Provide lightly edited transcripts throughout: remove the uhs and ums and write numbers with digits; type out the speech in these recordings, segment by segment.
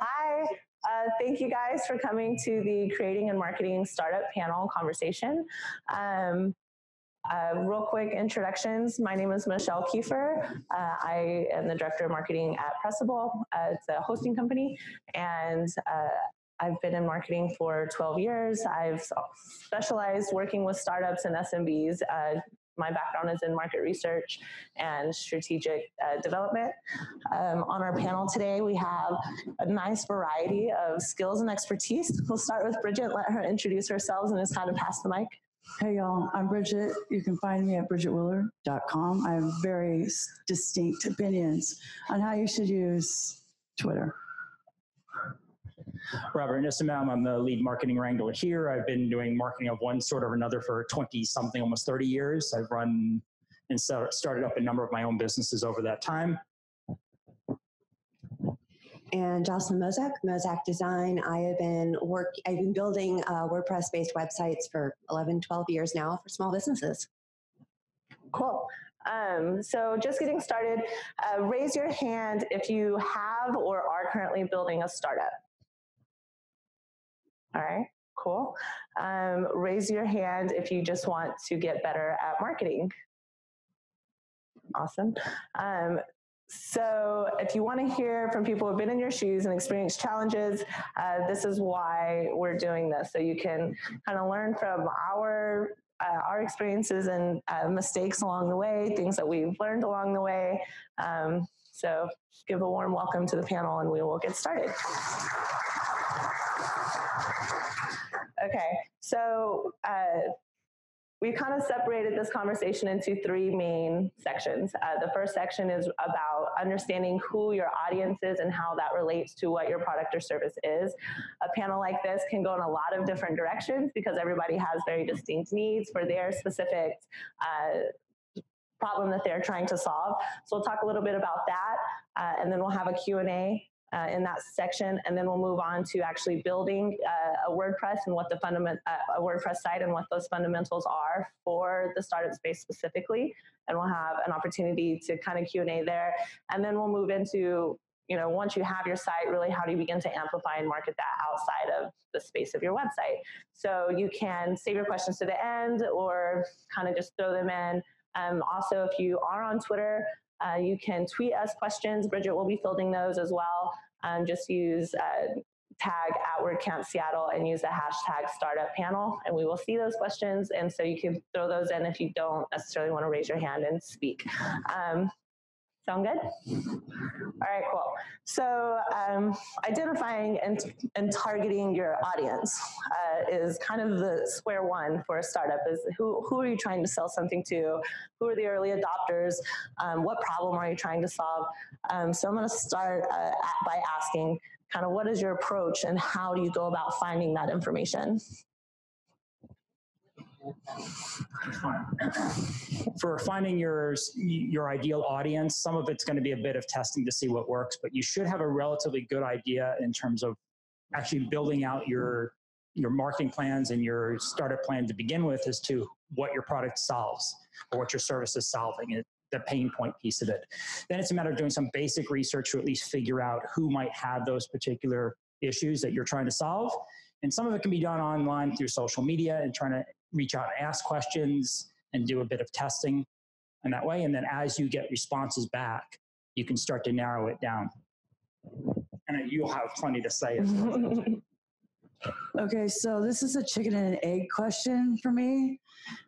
Hi. Thank you guys for coming to the Creating and Marketing Startup Panel conversation. Real quick introductions. My name is Michelle Kiefer. I am the Director of Marketing at Pressable. It's a hosting company, and I've been in marketing for 12 years. I've specialized working with startups and SMBs. My background is in market research and strategic development. On our panel today, we have a nice variety of skills and expertise. We'll start with Bridget. Let her introduce herself and just kind of pass the mic. Hey y'all, I'm Bridget. You can find me at BridgetWillard.com. I have very distinct opinions on how you should use Twitter. Robert Nissenbaum, I'm the lead marketing wrangler here. I've been doing marketing of one sort or another for 20-something, almost 30 years. I've run and started up a number of my own businesses over that time. And Jocelyn Mozak, Mozak Design. I have been building WordPress-based websites for 11, 12 years now for small businesses. Cool. So just getting started, raise your hand if you have or are currently building a startup. All right, cool. Raise your hand if you just want to get better at marketing. Awesome. So if you want to hear from people who have been in your shoes and experienced challenges, this is why we're doing this. So you can kind of learn from our experiences and mistakes along the way, things that we've learned along the way. So give a warm welcome to the panel and we will get started. Okay, so we kind of separated this conversation into three main sections. The first section is about understanding who your audience is and how that relates to what your product or service is. A panel like this can go in a lot of different directions because everybody has very distinct needs for their specific problem that they're trying to solve. So we'll talk a little bit about that, and then we'll have a Q&A. In that section, and then we'll move on to actually building a WordPress and what the a WordPress site and what those fundamentals are for the startup space specifically. And we'll have an opportunity to kind of Q&A there. And then we'll move into, you know, once you have your site, really how do you begin to amplify and market that outside of the space of your website? So you can save your questions to the end or kind of just throw them in. Also, if you are on Twitter, you can tweet us questions. Bridget will be fielding those as well. Just use tag at WordCamp Seattle and use the hashtag startup panel, and we will see those questions. And so you can throw those in if you don't necessarily want to raise your hand and speak. Sound good? All right, cool. So identifying and targeting your audience is kind of the square one for a startup. Is who are you trying to sell something to? Who are the early adopters? What problem are you trying to solve? So I'm going to start by asking kind of what is your approach and how do you go about finding that information? For finding your ideal audience, some of it's going to be a bit of testing to see what works, but you should have a relatively good idea in terms of actually building out your marketing plans and your startup plan to begin with as to what your product solves or what your service is solving, the pain point piece of it. Then it's a matter of doing some basic research to at least figure out who might have those particular issues that you're trying to solve. And some of it can be done online through social media and trying to reach out and ask questions and do a bit of testing in that way. And then as you get responses back, you can start to narrow it down. And you'll have plenty to say as well. Okay, so this is a chicken and an egg question for me.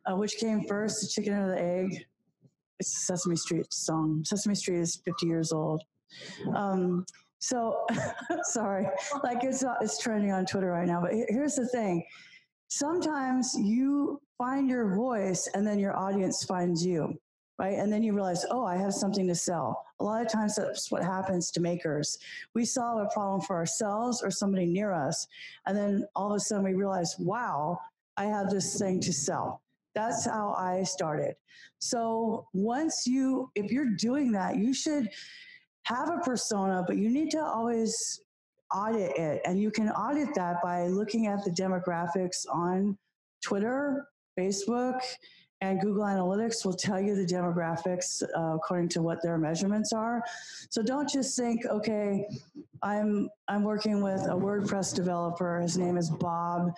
Which came first, the chicken or the egg? It's a Sesame Street song. Sesame Street is 50 years old. So, sorry, like it's trending on Twitter right now, but here's the thing. Sometimes you find your voice and then your audience finds you, right? And then you realize, oh, I have something to sell. A lot of times that's what happens to makers. We solve a problem for ourselves or somebody near us. And then all of a sudden we realize, wow, I have this thing to sell. That's how I started. So once you, if you're doing that, you should have a persona, but you need to always audit it. And you can audit that by looking at the demographics on Twitter, Facebook, And Google Analytics will tell you the demographics according to what their measurements are. So don't just think, okay, I'm working with a WordPress developer. His name is Bob.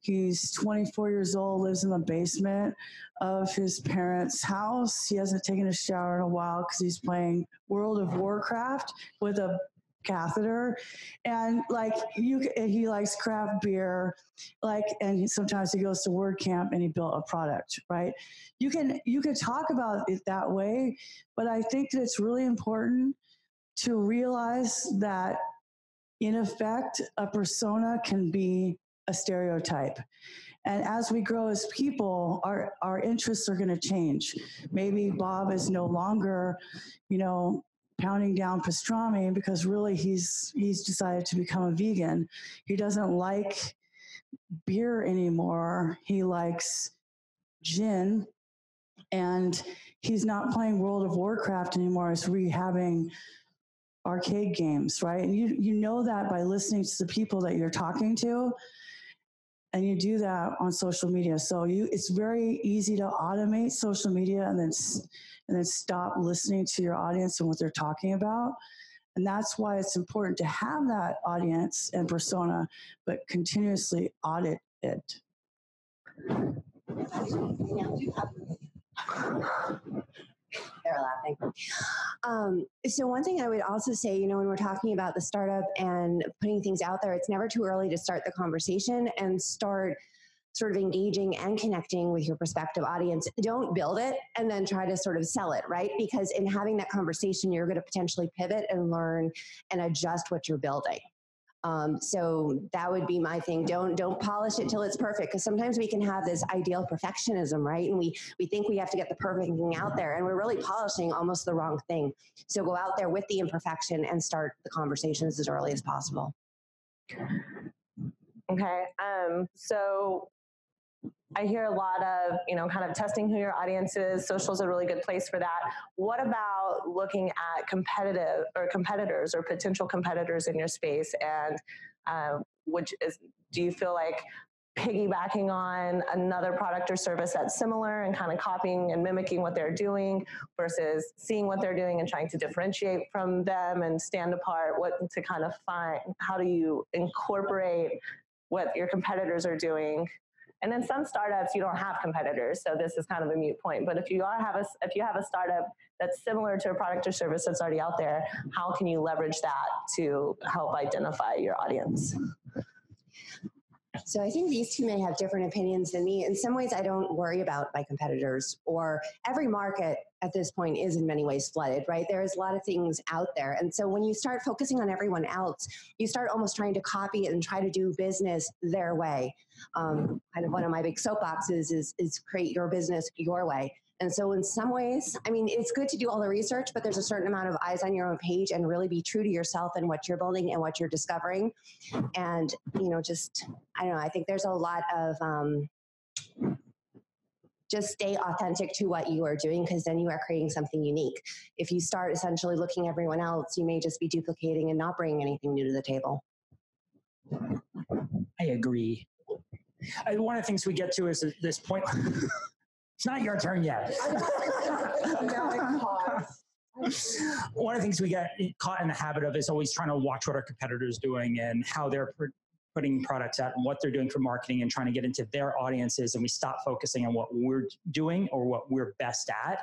He's 24 years old, lives in the basement of his parents' house. He hasn't taken a shower in a while because he's playing World of Warcraft with a catheter, and he likes craft beer, and sometimes he goes to WordCamp and he built a product, right? You can talk about it that way, but I think that it's really important to realize that in effect a persona can be a stereotype. And as we grow as people, our interests are going to change. Maybe Bob is no longer, pounding down pastrami because really he's decided to become a vegan. He doesn't like beer anymore. He likes gin, and he's not playing World of Warcraft anymore. He's rehabbing arcade games, right? And you know that by listening to the people that you're talking to, and you do that on social media. So it's very easy to automate social media and then stop listening to your audience and what they're talking about. And that's why it's important to have that audience and persona, but continuously audit it. They're laughing. So one thing I would also say, when we're talking about the startup and putting things out there, it's never too early to start the conversation and start sort of engaging and connecting with your prospective audience. Don't build it and then try to sort of sell it, right? Because in having that conversation, you're going to potentially pivot and learn and adjust what you're building. So that would be my thing. Don't polish it till it's perfect, because sometimes we can have this ideal perfectionism, right? And we think we have to get the perfect thing out there, and we're really polishing almost the wrong thing. So go out there with the imperfection and start the conversations as early as possible. Okay. So I hear a lot of, kind of testing who your audience is. Social is a really good place for that. What about looking at competitors or potential competitors in your space? And do you feel like piggybacking on another product or service that's similar and kind of copying and mimicking what they're doing versus seeing what they're doing and trying to differentiate from them and stand apart? How do you incorporate what your competitors are doing? And then some startups, you don't have competitors, so this is kind of a moot point. But if you have a startup that's similar to a product or service that's already out there, how can you leverage that to help identify your audience? So I think these two may have different opinions than me. In some ways, I don't worry about my competitors, or every market at this point is in many ways flooded, right? There is a lot of things out there. And so when you start focusing on everyone else, you start almost trying to copy and try to do business their way. Kind of one of my big soapboxes is create your business your way. And so in some ways, it's good to do all the research, but there's a certain amount of eyes on your own page and really be true to yourself and what you're building and what you're discovering. And, I don't know, I think there's a lot of just stay authentic to what you are doing, because then you are creating something unique. If you start essentially looking at everyone else, you may just be duplicating and not bringing anything new to the table. I agree. One of the things we get to is this point... It's not your turn yet. One of the things we get caught in the habit of is always trying to watch what our competitors are doing and how they're putting products out and what they're doing for marketing and trying to get into their audiences. And we stop focusing on what we're doing or what we're best at.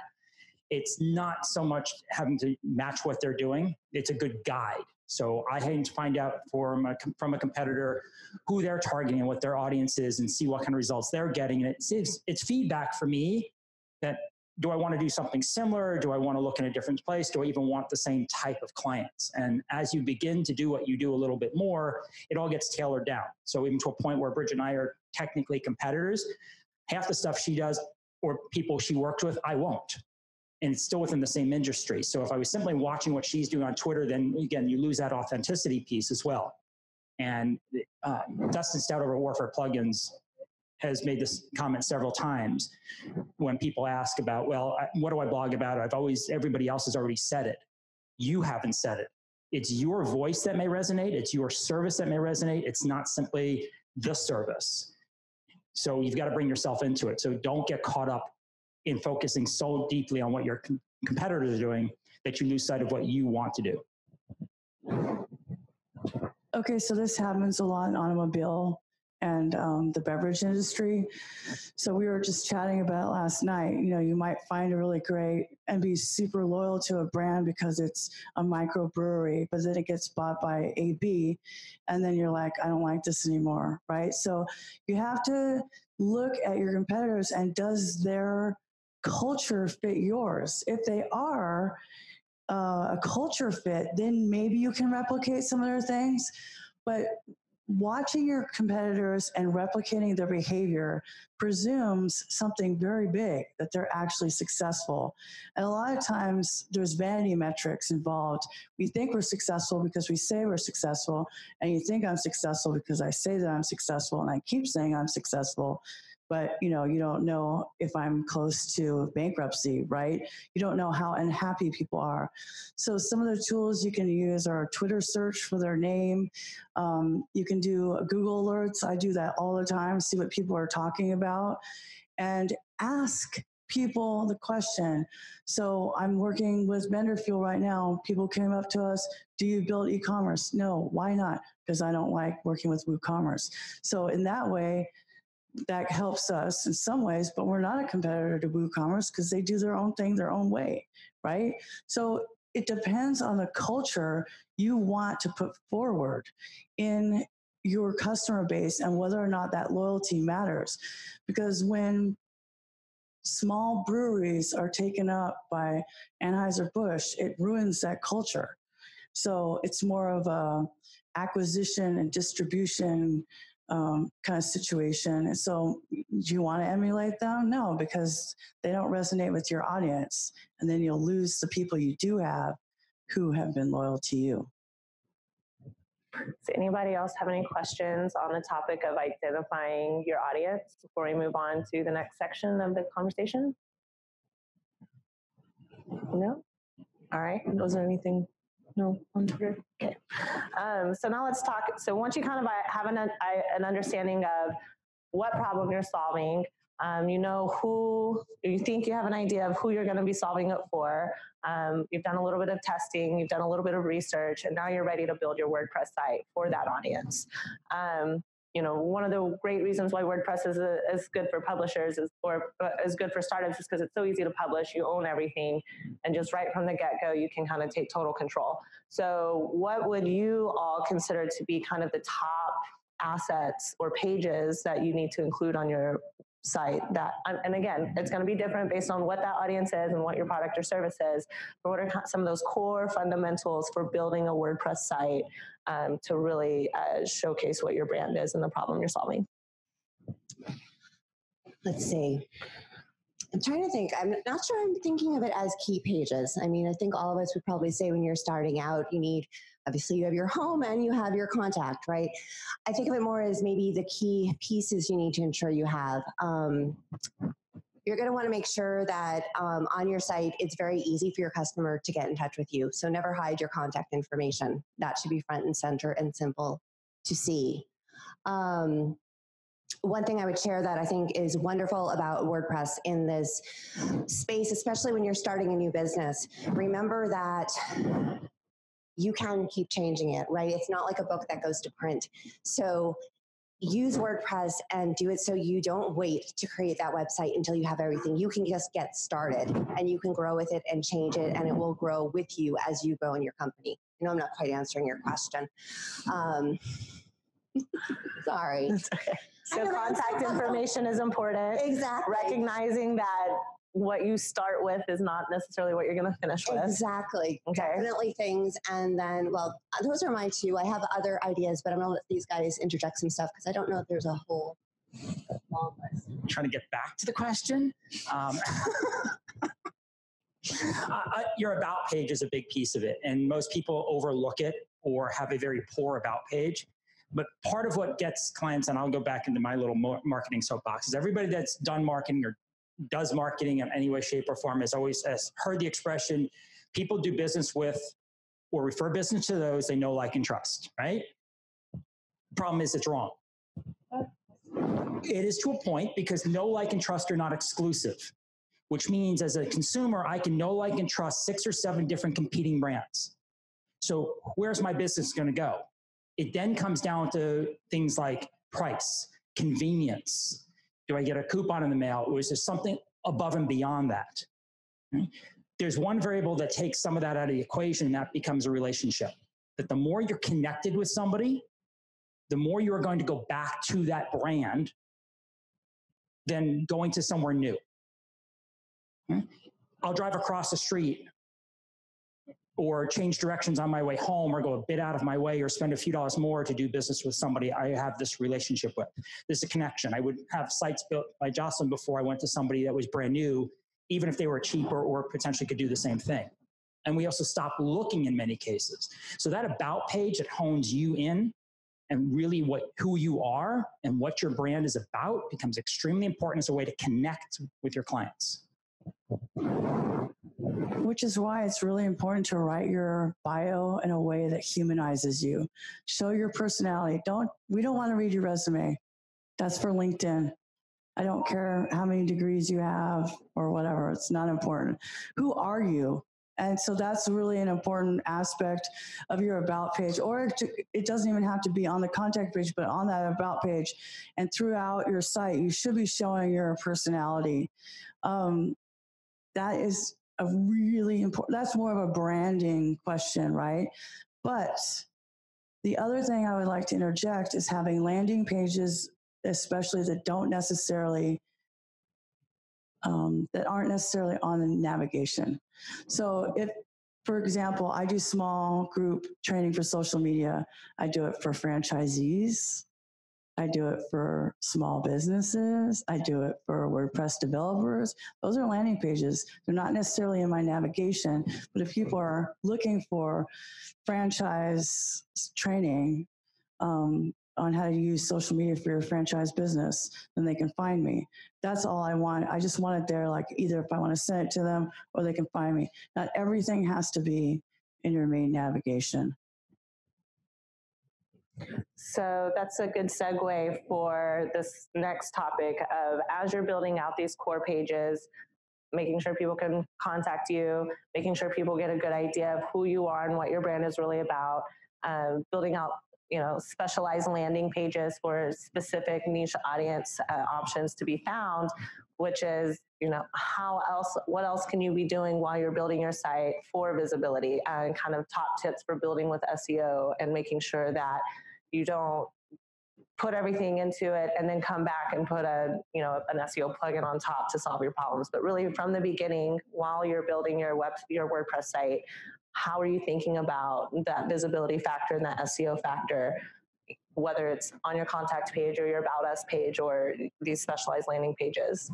It's not so much having to match what they're doing. It's a good guide. So I had to find out from a competitor who they're targeting and what their audience is and see what kind of results they're getting. And it's feedback for me that, do I want to do something similar? Do I want to look in a different place? Do I even want the same type of clients? And as you begin to do what you do a little bit more, it all gets tailored down. So even to a point where Bridget and I are technically competitors, half the stuff she does or people she worked with, I won't. And it's still within the same industry. So if I was simply watching what she's doing on Twitter, then again, you lose that authenticity piece as well. And Dustin Stout over Warfare Plugins has made this comment several times when people ask about, what do I blog about? Everybody else has already said it. You haven't said it. It's your voice that may resonate. It's your service that may resonate. It's not simply the service. So you've got to bring yourself into it. So don't get caught up in focusing so deeply on what your competitors are doing that you lose sight of what you want to do. Okay, so this happens a lot in automobile and the beverage industry. So we were just chatting about it last night. You know, you might find a really great and be super loyal to a brand because it's a microbrewery, but then it gets bought by AB, and then you're like, I don't like this anymore, right? So you have to look at your competitors and does their culture fit yours? If they are a culture fit, then maybe you can replicate some of their things, but watching your competitors and replicating their behavior presumes something very big, that they're actually successful. And a lot of times there's vanity metrics involved. We think we're successful because we say we're successful, and you think I'm successful because I say that I'm successful and I keep saying I'm successful. But, you know, you don't know if I'm close to bankruptcy, right? You don't know how unhappy people are. So some of the tools you can use are Twitter search for their name. You can do Google alerts. I do that all the time, see what people are talking about, and ask people the question. So I'm working with VendorFuel right now. People came up to us, do you build e-commerce? No, why not? Because I don't like working with WooCommerce. So in that way, that helps us in some ways, but we're not a competitor to WooCommerce because they do their own thing their own way, right? So it depends on the culture you want to put forward in your customer base and whether or not that loyalty matters. Because when small breweries are taken up by Anheuser-Busch, it ruins that culture. So it's more of an acquisition and distribution kind of situation. So do you want to emulate them? No, because they don't resonate with your audience. And then you'll lose the people you do have who have been loyal to you. Does anybody else have any questions on the topic of identifying your audience before we move on to the next section of the conversation? No? All right. Was there anything? No, on Twitter. Okay. So now let's talk. So once you kind of have an understanding of what problem you're solving, you know who, you think you have an idea of who you're going to be solving it for. You've done a little bit of testing, you've done a little bit of research, and now you're ready to build your WordPress site for that audience. You know, one of the great reasons why WordPress is good for publishers is good for startups is because it's so easy to publish. You own everything, and just right from the get-go, you can kind of take total control. So what would you all consider to be kind of the top assets or pages that you need to include on your site? That, and again, it's going to be different based on what that audience is and what your product or service is. But what are some of those core fundamentals for building a WordPress site to really showcase what your brand is and the problem you're solving? Let's see. I'm trying to think. I'm not sure I'm thinking of it as key pages. I mean, I think all of us would probably say when you're starting out, you need, obviously, you have your home and you have your contact, right? I think of it more as maybe the key pieces you need to ensure you have. You're going to want to make sure that on your site, it's very easy for your customer to get in touch with you. So never hide your contact information. That should be front and center and simple to see. One thing I would share that I think is wonderful about WordPress in this space, especially when you're starting a new business, remember that you can keep changing it, right? It's not like a book that goes to print. So use WordPress and do it so you don't wait to create that website until you have everything. You can just get started and you can grow with it and change it, and it will grow with you as you grow in your company. I know I'm not quite answering your question. Sorry. That's okay. So contact information is important. Exactly. Recognizing that what you start with is not necessarily what you're going to finish with. Exactly. Okay. Definitely things. And then, well, those are my two. I have other ideas, but I'm going to let these guys interject some stuff because I don't know if there's a whole long list. I'm trying to get back to the question. Your about page is a big piece of it, and most people overlook it or have a very poor about page. But part of what gets clients, and I'll go back into my little marketing soapbox, is everybody that's done marketing or does marketing in any way, shape, or form has heard the expression, people do business with or refer business to those they know, like, and trust, right? Problem is it's wrong. It is to a point because know, like, and trust are not exclusive. which means as a consumer, I can know, like, and trust 6 or 7 different competing brands. So where's my business going to go? It then comes down to things like price, convenience. Do I get a coupon in the mail, or is there something above and beyond that? There's one variable that takes some of that out of the equation, and that becomes a relationship. That the more you're connected with somebody, the more you're going to go back to that brand than going to somewhere new. I'll drive across the street or change directions on my way home or go a bit out of my way or spend a few dollars more to do business with somebody I have this relationship with. There's a connection. I would have sites built by Jocelyn before I went to somebody that was brand new, even if they were cheaper or potentially could do the same thing. And we also stop looking in many cases. So that about page that hones you in and really who you are and what your brand is about becomes extremely important as a way to connect with your clients. Which is why it's really important to write your bio in a way that humanizes you. Show your personality. We don't want to read your resume. That's for LinkedIn. I don't care how many degrees you have or whatever. It's not important. Who are you? And so that's really an important aspect of your about page, or it doesn't even have to be on the contact page, but on that about page and throughout your site, you should be showing your personality. That is a really important, that's more of a branding question, right? But the other thing I would like to interject is having landing pages, especially that don't necessarily, that aren't necessarily on the navigation. So if, for example, I do small group training for social media, I do it for franchisees, I do it for small businesses, I do it for WordPress developers. Those are landing pages. They're not necessarily in my navigation, but if people are looking for franchise training on how to use social media for your franchise business, then they can find me. That's all I want. I just want it there, like either if I want to send it to them or they can find me. Not everything has to be in your main navigation. So that's a good segue for this next topic of, as you're building out these core pages, making sure people can contact you, making sure people get a good idea of who you are and what your brand is really about, building out, you know, specialized landing pages for specific niche audience options to be found, which is, you know, what else can you be doing while you're building your site for visibility, and kind of top tips for building with SEO and making sure that you don't put everything into it and then come back and put an SEO plugin on top to solve your problems. But really from the beginning, while you're building your WordPress site, how are you thinking about that visibility factor and that SEO factor, whether it's on your contact page or your About Us page or these specialized landing pages?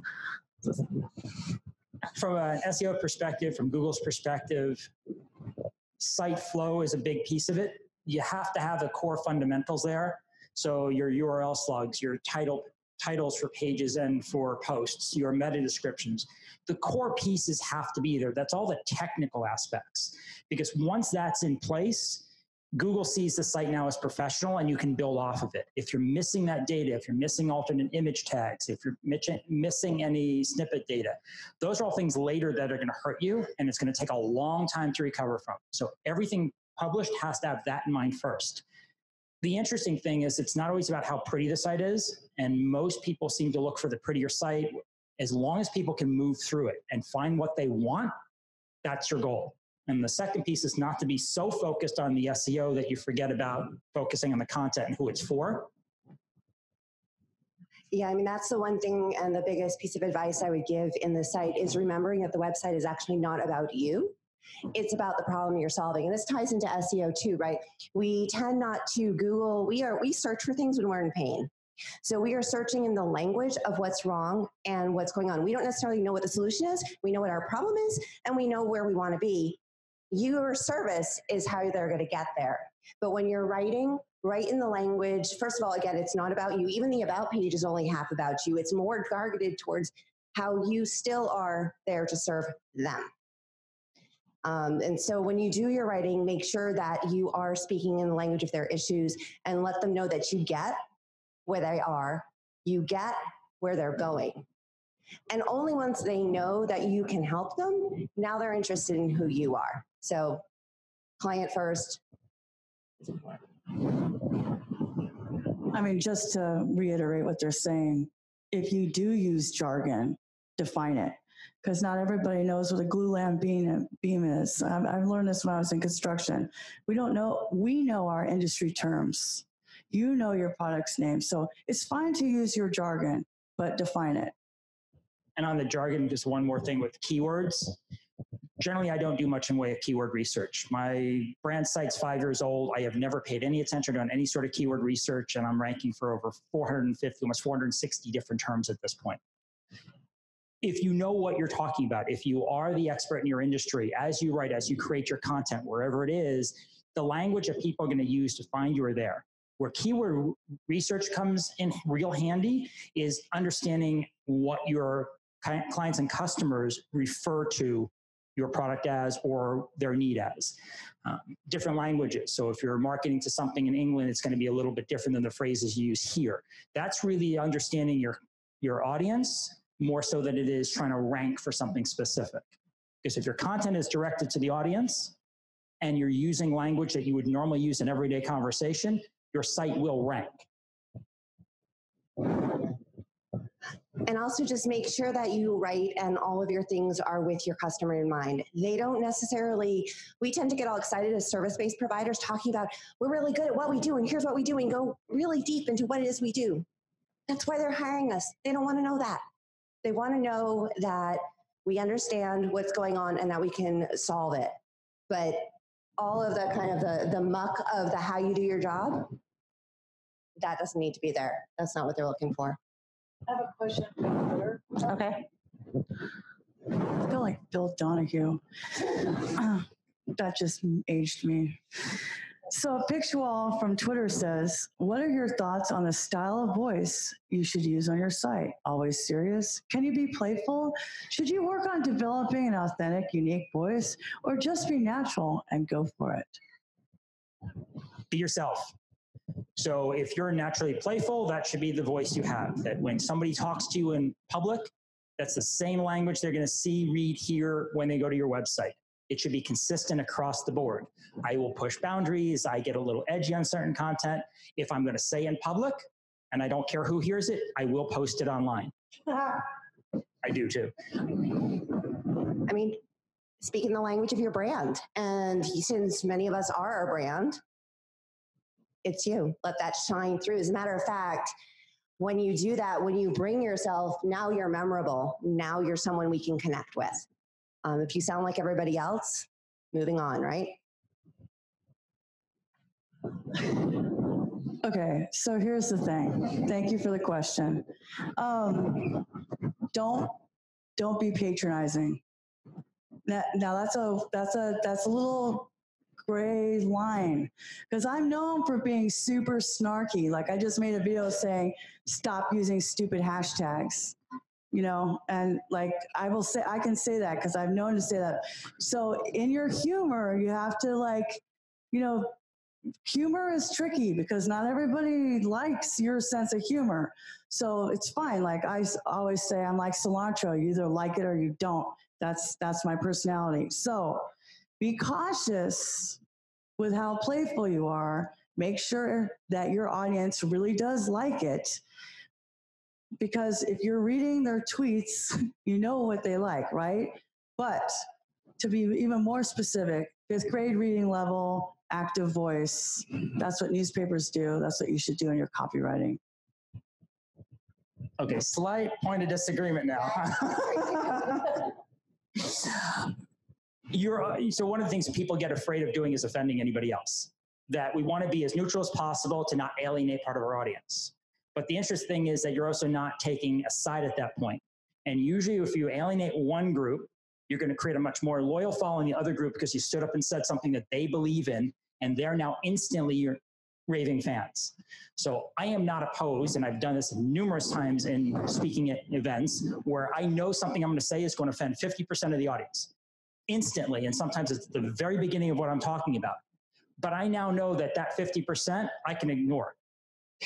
From an SEO perspective, from Google's perspective, site flow is a big piece of it. You have to have the core fundamentals there. So your URL slugs, your titles for pages and for posts, your meta descriptions. The core pieces have to be there. That's all the technical aspects. Because once that's in place, Google sees the site now as professional and you can build off of it. If you're missing that data, if you're missing alternate image tags, if you're missing any snippet data, those are all things later that are going to hurt you and it's going to take a long time to recover from. So everything published has to have that in mind first. The interesting thing is it's not always about how pretty the site is, and most people seem to look for the prettier site. As long as people can move through it and find what they want, that's your goal. And the second piece is not to be so focused on the SEO that you forget about focusing on the content and who it's for. Yeah, I mean, that's the one thing, and the biggest piece of advice I would give in the site is remembering that the website is actually not about you. It's about the problem you're solving. And this ties into SEO too, right? We tend not to Google. We search for things when we're in pain. So we are searching in the language of what's wrong and what's going on. We don't necessarily know what the solution is. We know what our problem is and we know where we want to be. Your service is how they're going to get there. But when you're writing, write in the language. First of all, again, it's not about you. Even the about page is only half about you. It's more targeted towards how you still are there to serve them. And so when you do your writing, make sure that you are speaking in the language of their issues and let them know that you get where they are, you get where they're going. And only once they know that you can help them, now they're interested in who you are. So client first is important. I mean, just to reiterate what they're saying, if you do use jargon, define it, because not everybody knows what a glue lamp beam is. I've learned this when I was in construction. We don't know, we know our industry terms. You know your product's name. So it's fine to use your jargon, but define it. And on the jargon, just one more thing with keywords. Generally, I don't do much in way of keyword research. My brand site's 5 years old. I have never paid any attention to any sort of keyword research, and I'm ranking for over 450, almost 460 different terms at this point. If you know what you're talking about, if you are the expert in your industry, as you write, as you create your content, wherever it is, the language that people are going to use to find you are there. Where keyword research comes in real handy is understanding what your clients and customers refer to your product as or their need as. Different languages. So if you're marketing to something in England, it's going to be a little bit different than the phrases you use here. That's really understanding your audience more so than it is trying to rank for something specific. Because if your content is directed to the audience and you're using language that you would normally use in everyday conversation, your site will rank. And also just make sure that you write and all of your things are with your customer in mind. They don't necessarily, we tend to get all excited as service-based providers talking about, we're really good at what we do and here's what we do, and go really deep into what it is we do. That's why they're hiring us. They don't want to know that. They want to know that we understand what's going on and that we can solve it. But all of the kind of the muck of the how you do your job, that doesn't need to be there. That's not what they're looking for. I have a question. Okay. I feel like Bill Donahue. That just aged me. So Pictual from Twitter says, what are your thoughts on the style of voice you should use on your site? Always serious? Can you be playful? Should you work on developing an authentic, unique voice, or just be natural and go for it? Be yourself. So if you're naturally playful, that should be the voice you have. That when somebody talks to you in public, that's the same language they're going to see, read, hear when they go to your website. It should be consistent across the board. I will push boundaries. I get a little edgy on certain content. If I'm going to say in public, and I don't care who hears it, I will post it online. I do too. I mean, speak in the language of your brand. And since many of us are our brand, it's you. Let that shine through. As a matter of fact, when you do that, when you bring yourself, now you're memorable. Now you're someone we can connect with. If you sound like everybody else, moving on, right? Okay, so here's the thing. Thank you for the question. Don't be patronizing. Now that's a little gray line, because I'm known for being super snarky. Like I just made a video saying, stop using stupid hashtags. You know, and like I will say, I can say that because I've known to say that. So in your humor, you have to, like, you know, humor is tricky because not everybody likes your sense of humor. So it's fine. Like I always say, I'm like cilantro. You either like it or you don't. That's my personality. So be cautious with how playful you are. Make sure that your audience really does like it. Because if you're reading their tweets, you know what they like, right? But to be even more specific, 5th grade reading level, active voice, that's what newspapers do. That's what you should do in your copywriting. Okay, slight point of disagreement now. So one of the things people get afraid of doing is offending anybody else. That we want to be as neutral as possible to not alienate part of our audience. But the interesting thing is that you're also not taking a side at that point. And usually if you alienate one group, you're going to create a much more loyal following the other group because you stood up and said something that they believe in, and they're now instantly your raving fans. So I am not opposed, and I've done this numerous times in speaking at events, where I know something I'm going to say is going to offend 50% of the audience instantly. And sometimes it's the very beginning of what I'm talking about. But I now know that 50% I can ignore.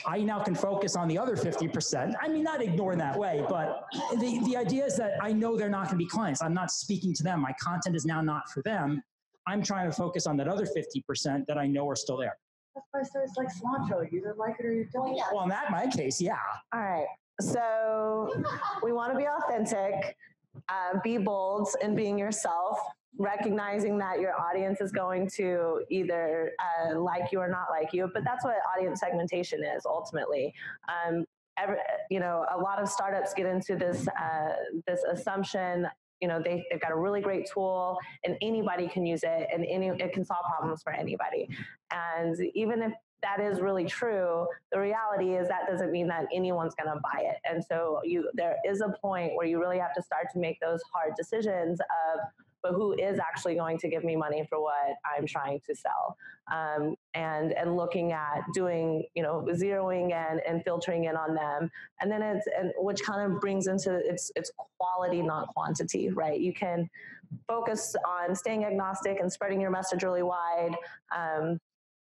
I now can focus on the other 50%. I mean, not ignore in that way, but the idea is that I know they're not going to be clients. I'm not speaking to them. My content is now not for them. I'm trying to focus on that other 50% that I know are still there. That's why I said it's like cilantro. You either like it or you don't. Well, in that my case, yeah. All right. So we want to be authentic, be bold in being yourself, recognizing that your audience is going to either like you or not like you, but that's what audience segmentation is ultimately. You know, a lot of startups get into this, this assumption, you know, they've got a really great tool and anybody can use it and it can solve problems for anybody. And even if that is really true, the reality is that doesn't mean that anyone's going to buy it. And so there is a point where you really have to start to make those hard decisions of, but who is actually going to give me money for what I'm trying to sell? And looking at doing, you know, zeroing in and filtering in on them. And then which kind of brings into it's quality, not quantity, right? You can focus on staying agnostic and spreading your message really wide.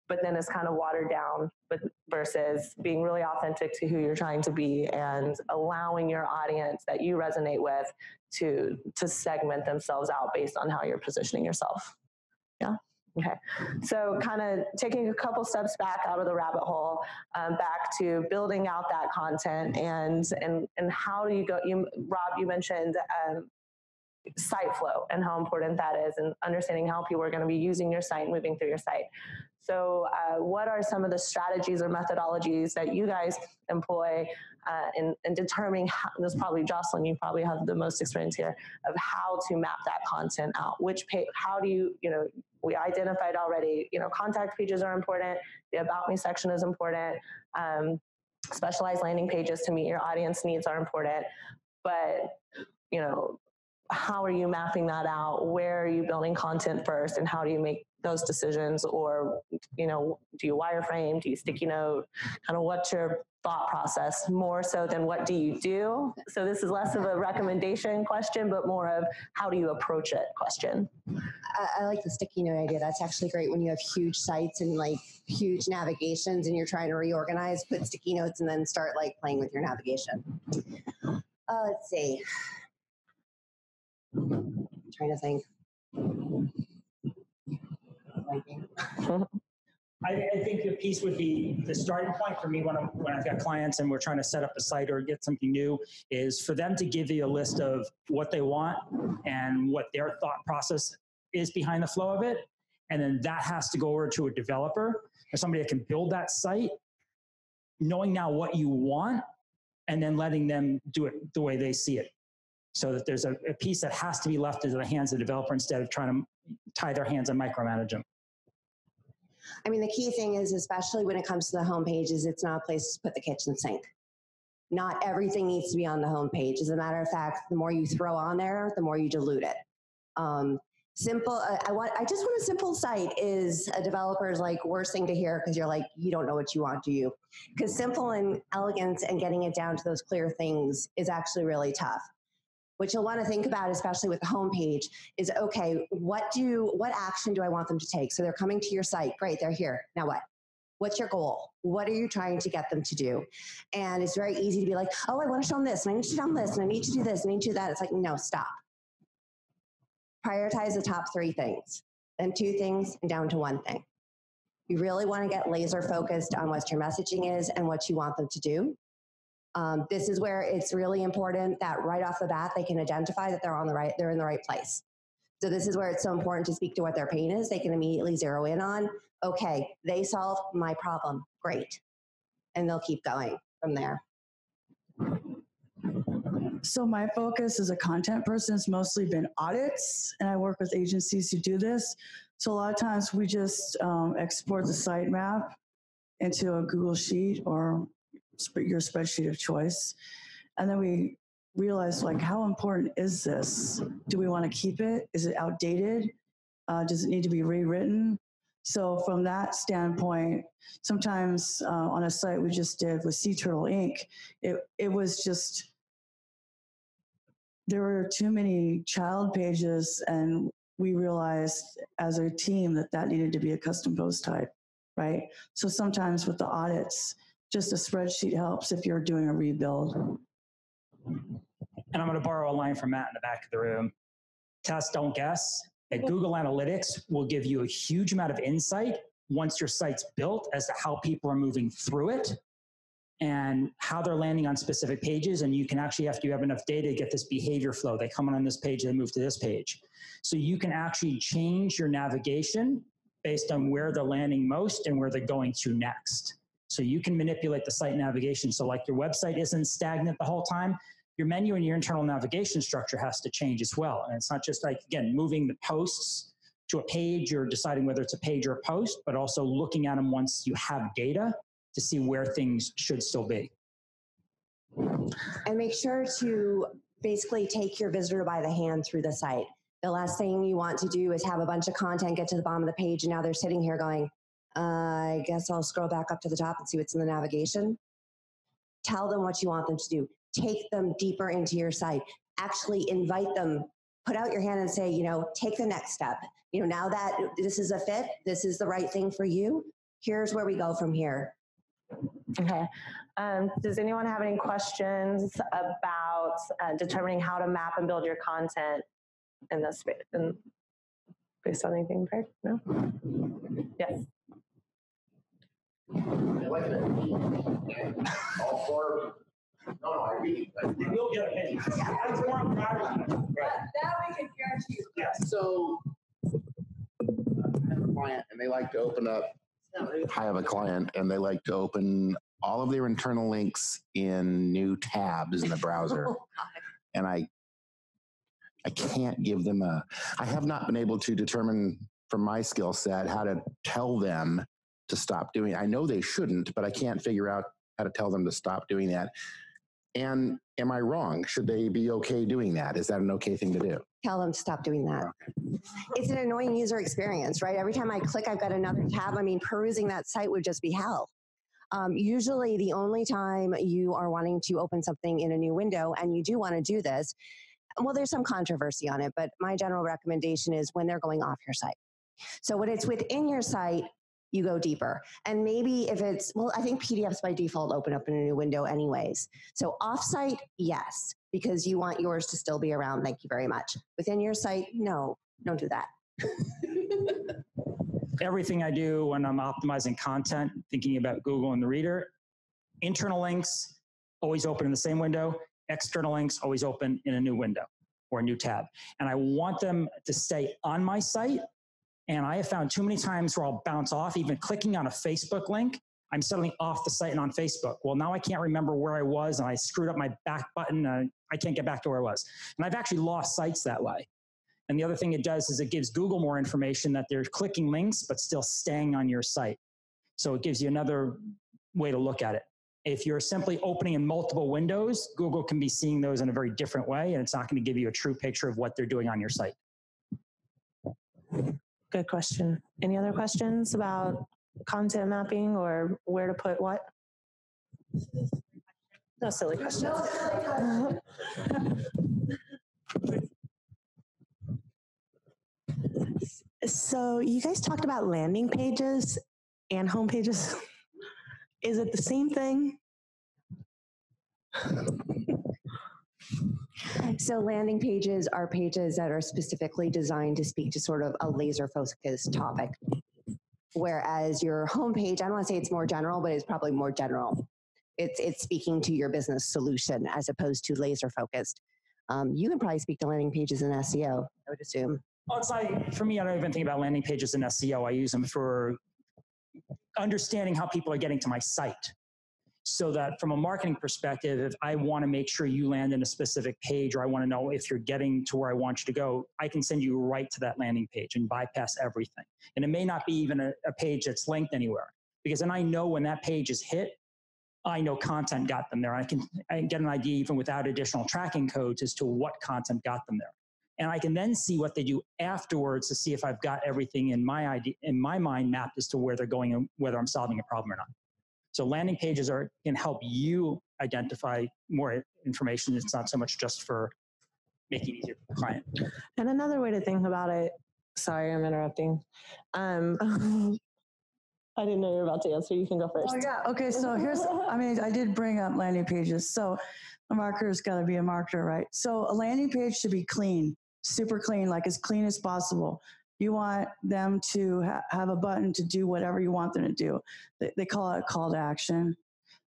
But then it's kind of watered down versus being really authentic to who you're trying to be and allowing your audience that you resonate with to segment themselves out based on how you're positioning yourself. Yeah. Okay. So kind of taking a couple steps back out of the rabbit hole, back to building out that content and how do you go, Rob, you mentioned, site flow and how important that is and understanding how people are going to be using your site, moving through your site. So what are some of the strategies or methodologies that you guys employ in determining how, this is probably Jocelyn, you probably have the most experience here, of how to map that content out, which page, how do you, you know, we identified already, you know, contact pages are important, the About Me section is important, specialized landing pages to meet your audience needs are important, but, you know, how are you mapping that out? Where are you building content first and how do you make those decisions? Or, you know, do you wireframe? Do you sticky note? Kind of what's your thought process more so than what do you do? So this is less of a recommendation question, but more of how do you approach it question. I like the sticky note idea. That's actually great when you have huge sites and like huge navigations and you're trying to reorganize, put sticky notes and then start like playing with your navigation. Let's see. I'm trying to think. I think the piece would be the starting point for me when I've got clients and we're trying to set up a site or get something new is for them to give you a list of what they want and what their thought process is behind the flow of it. And then that has to go over to a developer or somebody that can build that site, knowing now what you want and then letting them do it the way they see it. So that there's a piece that has to be left into the hands of the developer instead of trying to tie their hands and micromanage them. I mean, the key thing is, especially when it comes to the homepage, is it's not a place to put the kitchen sink. Not everything needs to be on the homepage. As a matter of fact, the more you throw on there, the more you dilute it. Simple. I just want a simple site is a developer's like worst thing to hear because you're like, you don't know what you want, do you? Because simple and elegant and getting it down to those clear things is actually really tough. What you'll want to think about, especially with the homepage, is okay, what action do I want them to take? So they're coming to your site. Great, they're here. Now what? What's your goal? What are you trying to get them to do? And it's very easy to be like, oh, I want to show them this, and I need to show them this, and I need to do this, and I need to do that. It's like, no, stop. Prioritize the top three things, then two things, and down to one thing. You really want to get laser focused on what your messaging is and what you want them to do. This is where it's really important that right off the bat, they can identify that they're in the right place. So this is where it's so important to speak to what their pain is. They can immediately zero in on, okay, they solved my problem. Great. And they'll keep going from there. So my focus as a content person has mostly been audits, and I work with agencies who do this. So a lot of times we just export the sitemap into a Google Sheet or your spreadsheet of choice, and then we realize, like, how important is this? Do we want to keep it? Is it outdated? Does it need to be rewritten? So from that standpoint, sometimes on a site we just did with Sea Turtle Inc., it was just, there were too many child pages, and we realized as a team that needed to be a custom post type, right? So sometimes with the audits, just a spreadsheet helps if you're doing a rebuild. And I'm going to borrow a line from Matt in the back of the room. Test, don't guess. That Google Analytics will give you a huge amount of insight once your site's built as to how people are moving through it and how they're landing on specific pages. And you can actually, after you have enough data, to get this behavior flow. They come on this page, they move to this page. So you can actually change your navigation based on where they're landing most and where they're going to next. So you can manipulate the site navigation. So like your website isn't stagnant the whole time. Your menu and your internal navigation structure has to change as well. And it's not just like, again, moving the posts to a page or deciding whether it's a page or a post, but also looking at them once you have data to see where things should still be. And make sure to basically take your visitor by the hand through the site. The last thing you want to do is have a bunch of content, get to the bottom of the page, and now they're sitting here going, I guess I'll scroll back up to the top and see what's in the navigation. Tell them what you want them to do. Take them deeper into your site. Actually invite them. Put out your hand and say, you know, take the next step. You know, now that this is a fit, this is the right thing for you. Here's where we go from here. Okay. Does anyone have any questions about determining how to map and build your content in this space? Based on anything there? No? Yes. I like that. All four. No, I read. We'll get a page. Yeah. That's more right. That we can guarantee. Yeah. So I have a client and they like to open up. I have a client and they like to open all of their internal links in new tabs in the browser. And I can't give them a, I have not been able to determine from my skill set how to tell them to stop doing it. I know they shouldn't, but I can't figure out how to tell them to stop doing that. And am I wrong? Should they be okay doing that? Is that an okay thing to do? Tell them to stop doing that. Okay. It's an annoying user experience, right? Every time I click, I've got another tab. I mean, perusing that site would just be hell. Usually the only time you are wanting to open something in a new window, and you do want to do this, well, there's some controversy on it, but my general recommendation is when they're going off your site. So when it's within your site, you go deeper. And maybe if it's, well, I think PDFs by default open up in a new window anyways. So offsite, yes, because you want yours to still be around. Thank you very much. Within your site, no, don't do that. Everything I do when I'm optimizing content, thinking about Google and the reader, internal links always open in the same window. External links always open in a new window or a new tab. And I want them to stay on my site. And I have found too many times where I'll bounce off, even clicking on a Facebook link, I'm suddenly off the site and on Facebook. Well, now I can't remember where I was and I screwed up my back button. I can't get back to where I was. And I've actually lost sites that way. And the other thing it does is it gives Google more information that they're clicking links, but still staying on your site. So it gives you another way to look at it. If you're simply opening in multiple windows, Google can be seeing those in a very different way, and it's not going to give you a true picture of what they're doing on your site. Good question. Any other questions about content mapping or where to put what? No silly questions. So you guys talked about landing pages and home pages. Is it the same thing? So landing pages are pages that are specifically designed to speak to sort of a laser focused topic. Whereas your homepage, I don't want to say it's more general, but it's probably more general. It's speaking to your business solution as opposed to laser focused. You can probably speak to landing pages in SEO, I would assume. Well, it's like, for me, I don't even think about landing pages in SEO. I use them for understanding how people are getting to my site. So that from a marketing perspective, if I want to make sure you land in a specific page, or I want to know if you're getting to where I want you to go, I can send you right to that landing page and bypass everything. And it may not be even a page that's linked anywhere, because then I know when that page is hit, I know content got them there. I can get an idea even without additional tracking codes as to what content got them there. And I can then see what they do afterwards to see if I've got everything in my mind mapped as to where they're going and whether I'm solving a problem or not. So landing pages can help you identify more information. It's not so much just for making it easier for the client. And another way to think about it, sorry, I'm interrupting. I didn't know you were about to answer. You can go first. Oh, yeah. Okay. So here's, I mean, I did bring up landing pages. So a marketer's got to be a marketer, right? So a landing page should be clean, super clean, like as clean as possible. You want them to have a button to do whatever you want them to do. They call it a call to action.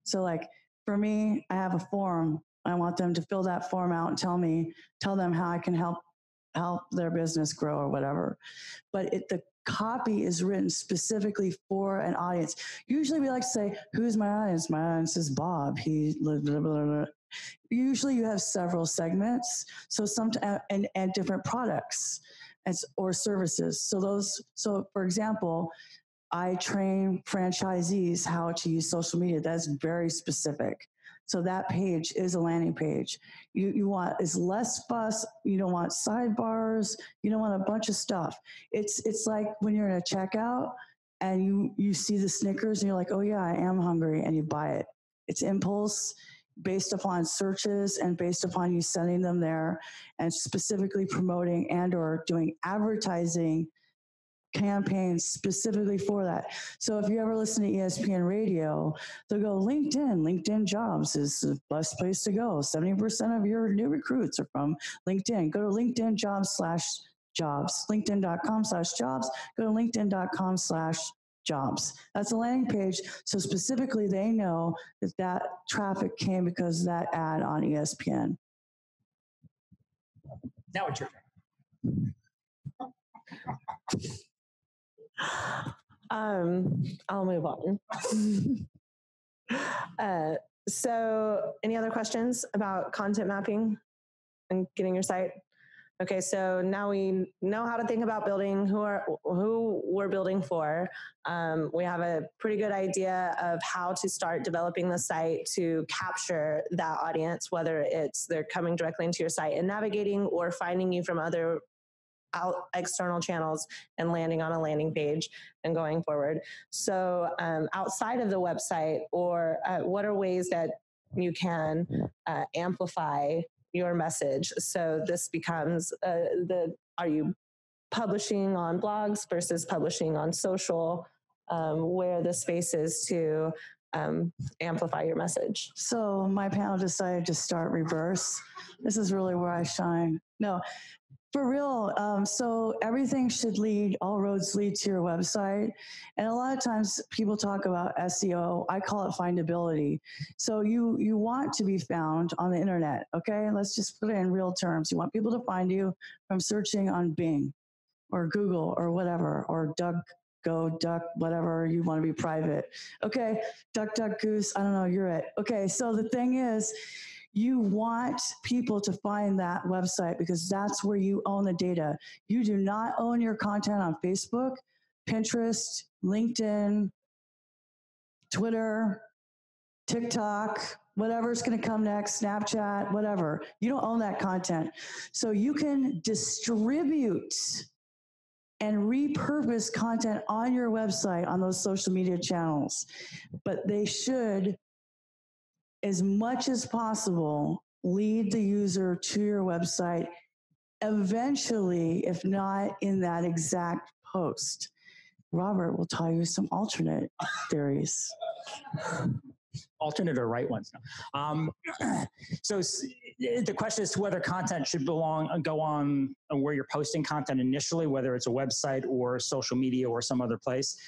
So like for me, I have a form. I want them to fill that form out and tell them how I can help their business grow or whatever. But the copy is written specifically for an audience. Usually we like to say, who's my audience? My audience is Bob. He blah, blah, blah, blah. Usually you have several segments. So and different products or services. So for example, I train franchisees how to use social media. That's very specific. So that page is a landing page. You want is less fuss. You don't want sidebars. You don't want a bunch of stuff. It's like when you're in a checkout and you see the Snickers and you're like, oh yeah, I am hungry, and you buy it. It's impulse based upon searches and based upon you sending them there and specifically promoting and or doing advertising campaigns specifically for that. So if you ever listen to ESPN radio, they'll go, LinkedIn jobs is the best place to go. 70% of your new recruits are from LinkedIn. Go to LinkedIn.com/jobs, LinkedIn.com/jobs, go to LinkedIn.com/jobs. That's a landing page. So specifically, they know that traffic came because of that ad on ESPN. Now it's your turn. I'll move on. So any other questions about content mapping and getting your site? Okay, so now we know how to think about building, who we're building for. We have a pretty good idea of how to start developing the site to capture that audience, whether it's they're coming directly into your site and navigating or finding you from other out external channels and landing on a landing page and going forward. So outside of the website, or what are ways that you can amplify your message? So this becomes are you publishing on blogs versus publishing on social, where the space is to amplify your message? So my panel decided to start reverse. This is really where I shine. No. For real, so everything should lead, all roads lead to your website. And a lot of times people talk about SEO, I call it findability. So you want to be found on the internet, okay? Let's just put it in real terms. You want people to find you from searching on Bing or Google or whatever, or Duck Go, Duck, whatever, you want to be private. Okay, Duck Duck Goose, I don't know, you're it. Okay, so the thing is, you want people to find that website because that's where you own the data. You do not own your content on Facebook, Pinterest, LinkedIn, Twitter, TikTok, whatever's going to come next, Snapchat, whatever. You don't own that content. So you can distribute and repurpose content on your website on those social media channels, but they should, as much as possible, lead the user to your website eventually, if not in that exact post. Robert will tell you some alternate theories. Alternate or right ones. So the question is whether content should go on where you're posting content initially, whether it's a website or social media or some other place.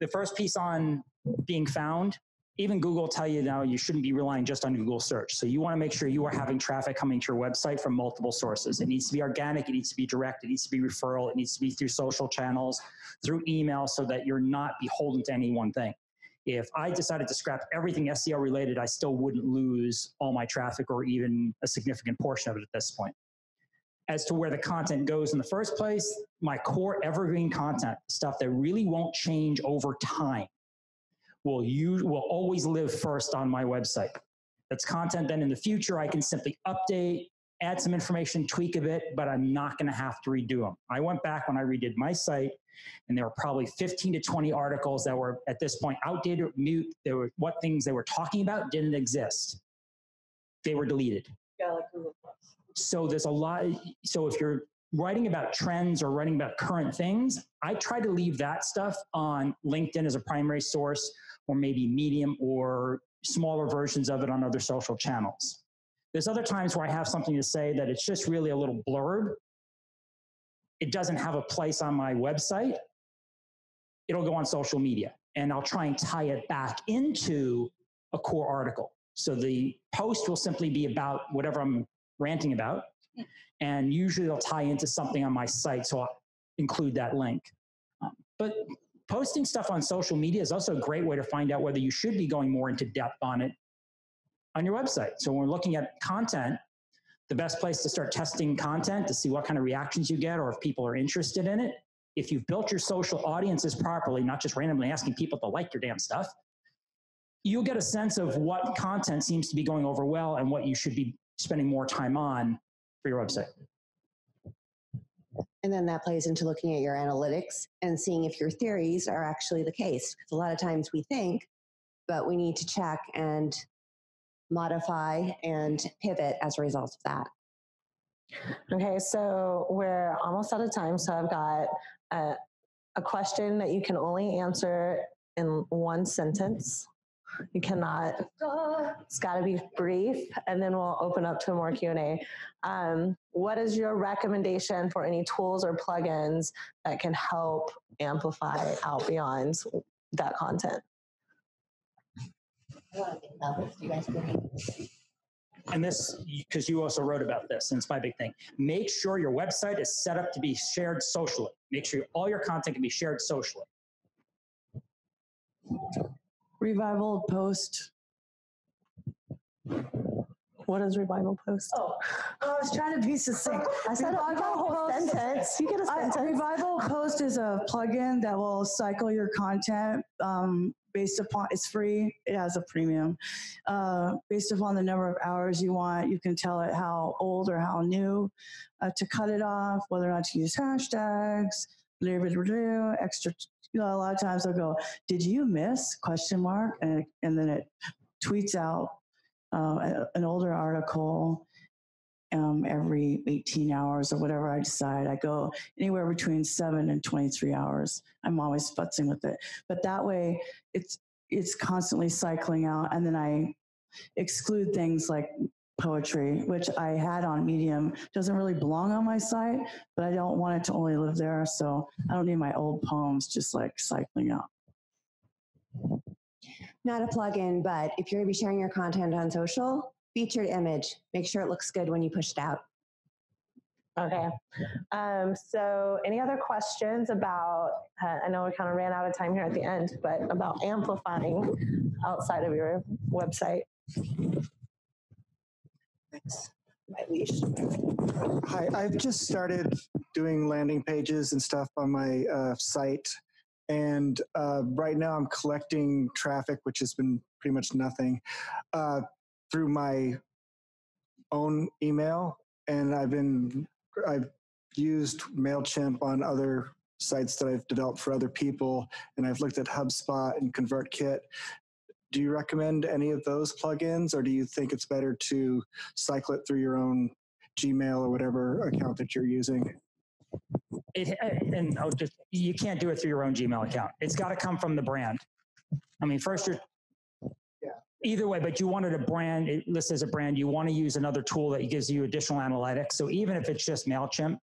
The first piece on being found, even Google tell you now you shouldn't be relying just on Google search. So you want to make sure you are having traffic coming to your website from multiple sources. It needs to be organic, it needs to be direct, it needs to be referral, it needs to be through social channels, through email, so that you're not beholden to any one thing. If I decided to scrap everything SEO related, I still wouldn't lose all my traffic or even a significant portion of it at this point. As to where the content goes in the first place, my core evergreen content, stuff that really won't change over time, will always live first on my website. That's content then in the future I can simply update, add some information, tweak a bit, but I'm not gonna have to redo them. I went back when I redid my site and there were probably 15 to 20 articles that were at this point outdated, mute, there were what things they were talking about didn't exist. They were deleted. Yeah, like Google Plus. So there's a lot, so if you're writing about trends or writing about current things, I try to leave that stuff on LinkedIn as a primary source, or maybe Medium or smaller versions of it on other social channels. There's other times where I have something to say that it's just really a little blurb. It doesn't have a place on my website. It'll go on social media, and I'll try and tie it back into a core article. So the post will simply be about whatever I'm ranting about, and usually they'll tie into something on my site, so I'll include that link. But posting stuff on social media is also a great way to find out whether you should be going more into depth on it on your website. So when we're looking at content, the best place to start testing content to see what kind of reactions you get or if people are interested in it. If you've built your social audiences properly, not just randomly asking people to like your damn stuff, you'll get a sense of what content seems to be going over well and what you should be spending more time on for your website. And then that plays into looking at your analytics and seeing if your theories are actually the case. Because a lot of times we think, but we need to check and modify and pivot as a result of that. Okay, so we're almost out of time. So I've got a question that you can only answer in one sentence. You cannot, it's got to be brief, and then we'll open up to more Q&A. What is your recommendation for any tools or plugins that can help amplify out beyond that content? And this, because you also wrote about this, and it's my big thing. Make sure your website is set up to be shared socially. Make sure all your content can be shared socially. Revival Post. What is Revival Post? Oh, I was trying to be succinct. I said a whole sentence. You get a sentence. Revival Post is a plugin that will cycle your content based upon, it's free, it has a premium. Based upon the number of hours you want, you can tell it how old or how new to cut it off, whether or not to use hashtags, blah, blah, blah, blah, extra. You know, a lot of times I'll go, did you miss, ? And then it tweets out an older article every 18 hours or whatever I decide. I go anywhere between 7 and 23 hours. I'm always futzing with it. But that way, it's constantly cycling out. And then I exclude things like poetry, which I had on Medium. Doesn't really belong on my site, but I don't want it to only live there, so I don't need my old poems just like cycling out. Not a plugin, but if you're going to be sharing your content on social, featured image. Make sure it looks good when you push it out. Okay. So any other questions about, I know we kind of ran out of time here at the end, but about amplifying outside of your website? Hi, I've just started doing landing pages and stuff on my site, and right now I'm collecting traffic, which has been pretty much nothing, through my own email, and I've used MailChimp on other sites that I've developed for other people, and I've looked at HubSpot and ConvertKit. Do you recommend any of those plugins, or do you think it's better to cycle it through your own Gmail or whatever account that you're using? You can't do it through your own Gmail account. It's got to come from the brand. I mean, first you're, yeah. Either way, but you wanted a brand, it lists as a brand, you want to use another tool that gives you additional analytics. So even if it's just MailChimp,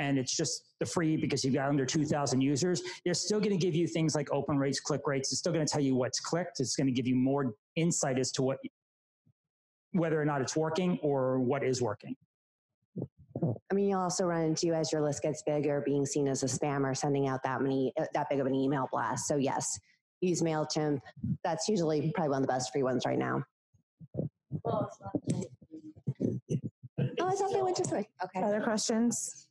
and it's just the free because you've got under 2,000 users, they're still going to give you things like open rates, click rates. It's still going to tell you what's clicked. It's going to give you more insight as to whether or not it's working or what is working. I mean, you'll also run into, as your list gets bigger, being seen as a spammer, sending out that big of an email blast. So yes, use MailChimp. That's usually probably one of the best free ones right now. Well, it's not. Oh, I thought they went to three. Okay. Other questions?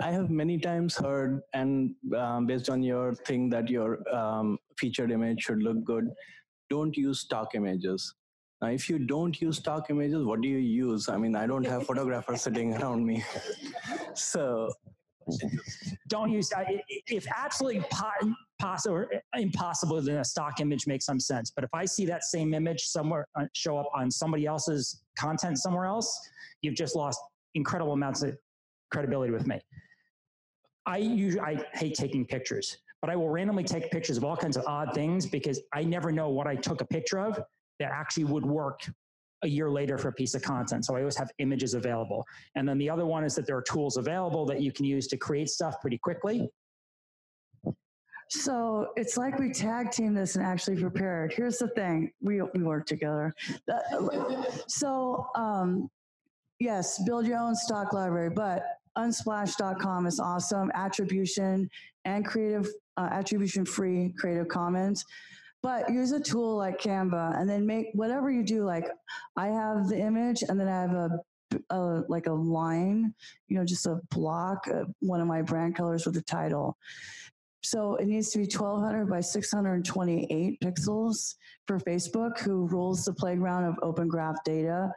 I have many times heard, and based on your thing, that your featured image should look good. Don't use stock images. Now, if you don't use stock images, what do you use? I mean, I don't have photographers sitting around me. So Don't use that. If absolutely impossible, then a stock image makes some sense. But if I see that same image somewhere show up on somebody else's content somewhere else, you've just lost incredible amounts of credibility with me. I hate taking pictures, but I will randomly take pictures of all kinds of odd things because I never know what I took a picture of that actually would work a year later for a piece of content. So I always have images available. And then the other one is that there are tools available that you can use to create stuff pretty quickly. So it's like we tag team this and actually prepared. Here's the thing. We work together. Yes, build your own stock library, but Unsplash.com is awesome. Attribution and creative, attribution-free Creative Commons. But use a tool like Canva and then make whatever you do. Like I have the image and then I have a line, you know, just a block, one of my brand colors with a title. So it needs to be 1200 by 628 pixels for Facebook, who rules the playground of open graph data.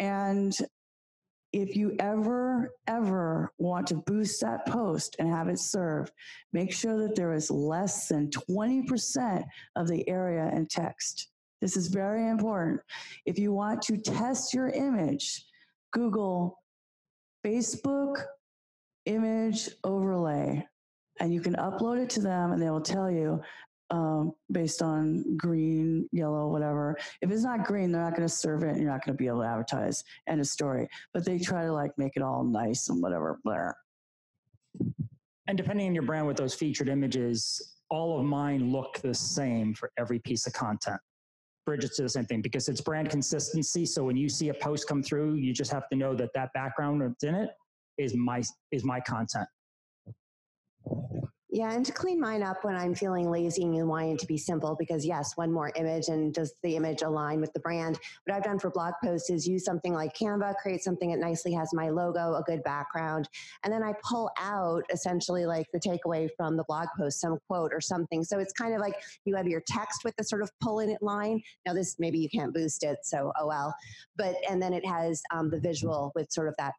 And if you ever, ever want to boost that post and have it served, make sure that there is less than 20% of the area in text. This is very important. If you want to test your image, Google Facebook image overlay, and you can upload it to them and they will tell you based on green, yellow, whatever. If it's not green, they're not going to serve it and you're not going to be able to advertise. End of story. But they try to like make it all nice and whatever. Blah. And depending on your brand with those featured images, all of mine look the same for every piece of content. Bridget's do the same thing because it's brand consistency. So when you see a post come through, you just have to know that that background that's in it is my content. Yeah, and to clean mine up when I'm feeling lazy and you want it to be simple, because yes, one more image and does the image align with the brand? What I've done for blog posts is use something like Canva, create something that nicely has my logo, a good background, and then I pull out essentially like the takeaway from the blog post, some quote or something. So it's kind of like you have your text with the sort of pull-in line. Now this, maybe you can't boost it, so oh well. But, and then it has the visual with sort of that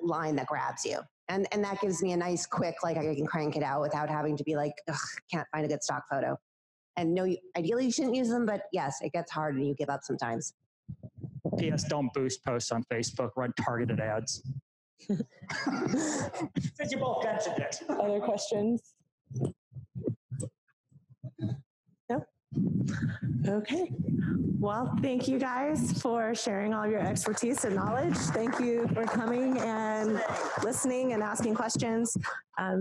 line that grabs you. And that gives me a nice quick, like I can crank it out without having to be like, ugh, can't find a good stock photo. And no, ideally you shouldn't use them, but yes, it gets hard and you give up sometimes. P.S. Don't boost posts on Facebook, run targeted ads. Since you both mentioned it. Other questions? No? Okay. Well, thank you guys for sharing all your expertise and knowledge. Thank you for coming and listening and asking questions. Yeah.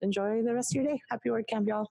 Enjoy the rest of your day. Happy WordCamp, y'all.